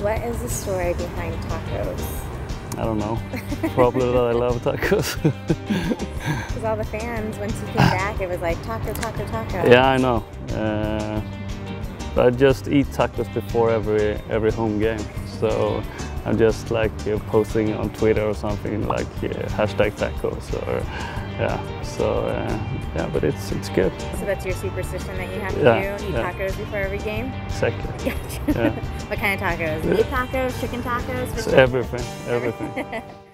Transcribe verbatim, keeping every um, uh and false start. What is the story behind tacos? I don't know. Probably that I love tacos. Because all the fans, once you came back, it was like taco, taco, taco. Yeah, I know. Uh, I just eat tacos before every every home game, so I'm just like uh, posting on Twitter or something like uh, hashtag tacos or yeah. So uh, yeah, but it's it's good. So that's your superstition that you have to yeah, do? Eat yeah. tacos before every game? Exactly. Yeah. What kind of tacos? Meat tacos, chicken tacos? Everything, everything.